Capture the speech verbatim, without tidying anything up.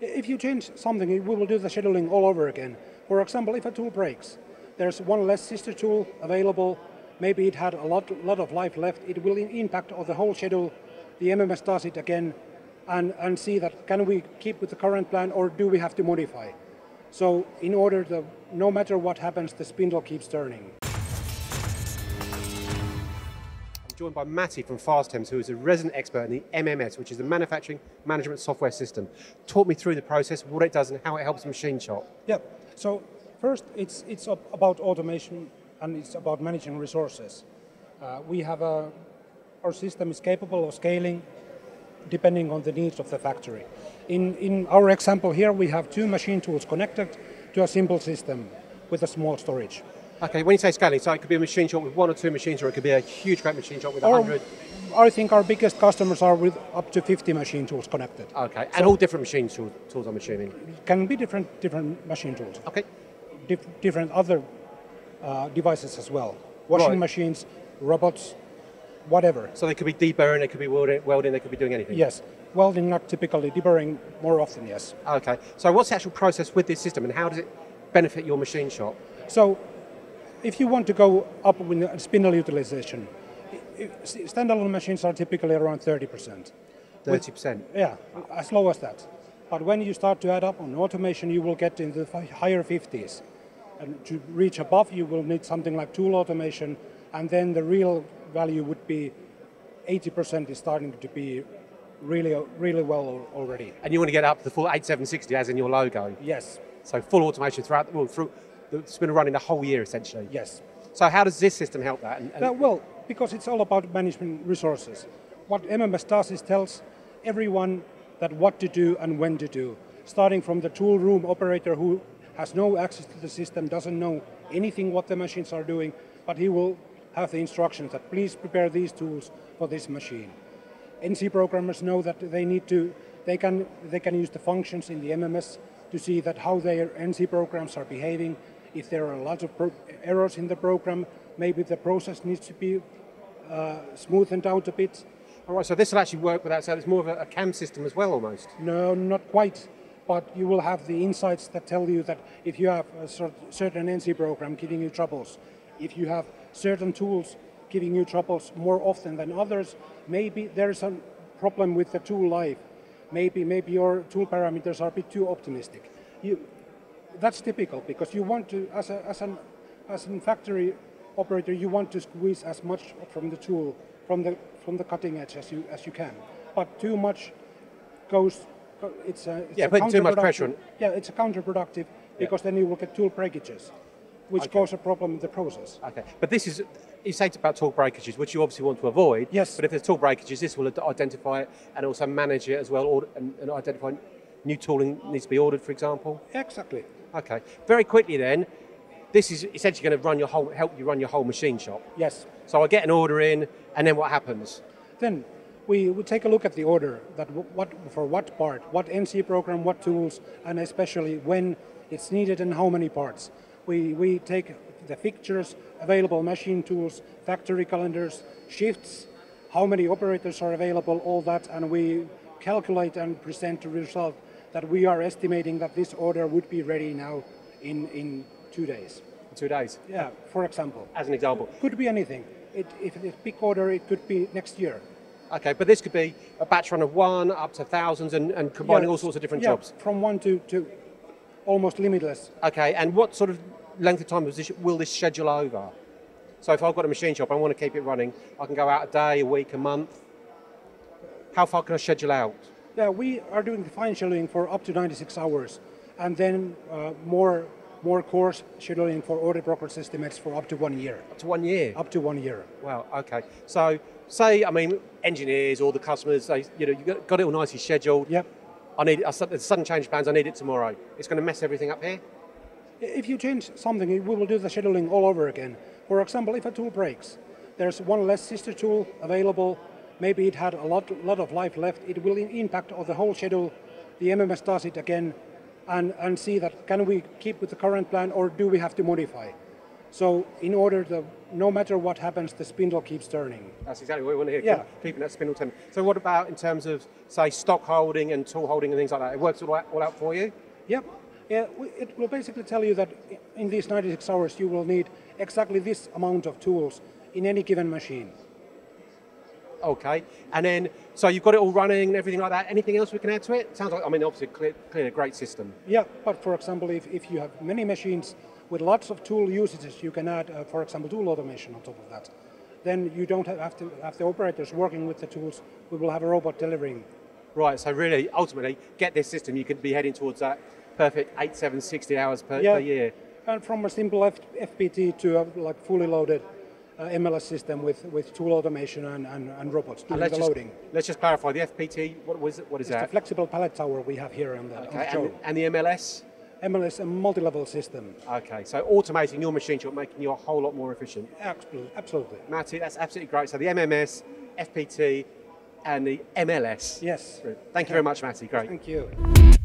If you change something, we will do the scheduling all over again. For example, if a tool breaks, there's one less sister tool available, maybe it had a lot, lot of life left, it will impact on the whole schedule, the M M S does it again, and, and see that can we keep with the current plan or do we have to modify? So in order that no matter what happens, the spindle keeps turning. I'm joined by Matti from FASTEMS, who is a resident expert in the M M S, which is the Manufacturing Management Software System. Talk me through the process, what it does and how it helps the machine shop. Yeah, so first it's, it's about automation and it's about managing resources. Uh, we have a, our system is capable of scaling depending on the needs of the factory. In, in our example here, we have two machine tools connected to a simple system with a small storage. Okay, when you say scaling, so it could be a machine shop with one or two machines, or it could be a huge great machine shop with a hundred? I think our biggest customers are with up to fifty machine tools connected. Okay, and so all different machine tool, tools, I'm assuming? Can be different, different machine tools. Okay. Dif different other uh, devices as well. Washing right. machines, robots, whatever. So they could be deburring, they could be welding, welding, they could be doing anything? Yes. Welding not typically, deburring more often, yes. Okay. So what's the actual process with this system and how does it benefit your machine shop? So if you want to go up with spindle utilization, standalone machines are typically around thirty percent. thirty percent? Yeah, as low as that. But when you start to add up on automation, you will get into the higher fifties. And to reach above, you will need something like tool automation, and then the real value would be eighty percent is starting to be really, really well already. And you want to get up to the full eighty-seven sixty as in your logo? Yes. So full automation throughout the world, through, it's been running the whole year essentially? Yes. So how does this system help that? And, and uh, well, because it's all about management resources. What M M S does is tells everyone that what to do and when to do, starting from the tool room operator who has no access to the system, doesn't know anything what the machines are doing, but he will have the instructions that please prepare these tools for this machine. N C programmers know that they need to, they can, they can use the functions in the M M S to see that how their N C programs are behaving. If there are a lot of pro errors in the program, maybe the process needs to be uh, smoothened out a bit. All right, so this will actually work without, so it's more of a, a C A M system as well almost? No, not quite, but you will have the insights that tell you that if you have a certain N C program giving you troubles, if you have certain tools giving you troubles more often than others, maybe there's a problem with the tool life. Maybe, maybe your tool parameters are a bit too optimistic. You, that's typical because you want to, as a as an as a factory operator, you want to squeeze as much from the tool, from the from the cutting edge as you as you can. But too much goes. It's a it's yeah, a putting too much pressure on. Yeah, it's a counterproductive because yeah. then you will get tool breakages, which okay. cause a problem in the process. Okay, but this is, you say about tool breakages, which you obviously want to avoid. Yes. But if there's tool breakages, this will identify it and also manage it as well, or, and, and identify new tooling needs to be ordered, for example. Exactly. Okay. Very quickly then, this is essentially going to run your whole, help you run your whole machine shop. Yes. So I get an order in, and then what happens? Then we would take a look at the order, that what for what part, what N C program, what tools, and especially when it's needed and how many parts. We, we take the fixtures, available machine tools, factory calendars, shifts, how many operators are available, all that, and we calculate and present the result that we are estimating that this order would be ready now in, in two days. Two days? Yeah, for example. As an example. Could be anything. It, if it's a big order, it could be next year. Okay, but this could be a batch run of one up to thousands and, and combining yeah, all sorts of different yeah, jobs. From one to, to almost limitless. Okay, and what sort of length of time will this schedule over? So if I've got a machine shop, I want to keep it running, I can go out a day, a week, a month. How far can I schedule out? Yeah, we are doing the fine scheduling for up to ninety-six hours and then uh, more more course scheduling for order progress estimates for up to one year. Up to one year? Up to one year. Wow, okay. So say, I mean, engineers or the customers, they, you know, you've got it all nicely scheduled. Yep. I need, I, the sudden change plans, I need it tomorrow. It's going to mess everything up here? If you change something, we will do the scheduling all over again. For example, if a tool breaks, there's one less sister tool available, maybe it had a lot, lot of life left, it will impact on the whole schedule, the M M S does it again, and, and see that can we keep with the current plan or do we have to modify? So in order to, no matter what happens, the spindle keeps turning. That's exactly what we want to hear, yeah. Keeping that spindle turning. So what about in terms of, say, stock holding and tool holding and things like that? It works all out, all out for you? Yep. Yeah, it will basically tell you that in these ninety-six hours you will need exactly this amount of tools in any given machine. Okay, and then, so you've got it all running and everything like that. Anything else we can add to it? Sounds like, I mean, obviously, clearly clear, a great system. Yeah, but for example, if, if you have many machines with lots of tool usages, you can add, uh, for example, tool automation on top of that. Then you don't have to have the operators working with the tools. We will have a robot delivering. Right, so really, ultimately, get this system, you could be heading towards that perfect eight, seven, sixty hours per, yeah. per year. And from a simple F FPT to a like, fully loaded Uh, M L S system with, with tool automation and, and, and robots doing and the just, loading. Let's just clarify, the F P T, what, was it, what is it's that? It's the flexible pallet tower we have here on the, okay. on the show. And, and the M L S? M L S, a multi-level system. Okay, so automating your machine shop, making you a whole lot more efficient. Absolutely. Absolutely. Matti, that's absolutely great. So the M M S, F P T and the M L S. Yes. Thank you very much, Matti, great. Thank you.